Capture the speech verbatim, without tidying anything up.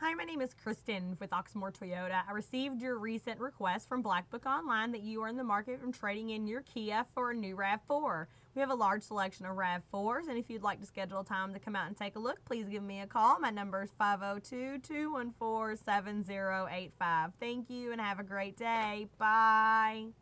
Hi, my name is Kristen with Oxmoor Toyota. I received your recent request from BlackBook Online that you are in the market from trading in your Kia for a new RAV four. We have a large selection of RAV fours, and if you'd like to schedule a time to come out and take a look, please give me a call. My number is five oh two, two one four, seven oh eight five. Thank you and have a great day. Bye.